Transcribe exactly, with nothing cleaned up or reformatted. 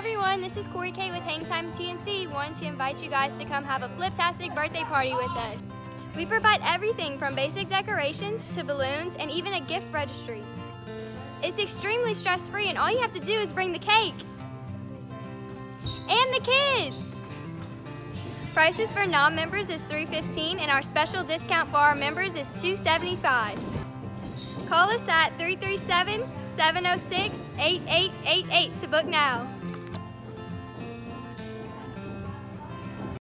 everyone, this is Corey K with Hangtime T N T. Want to invite you guys to come have a fliptastic birthday party with us. We provide everything from basic decorations to balloons and even a gift registry. It's extremely stress-free and all you have to do is bring the cake and the kids. Prices for non-members is three fifteen and our special discount for our members is two seventy-five. Call us at three three seven, seven oh six, eight eight eight eight to book now.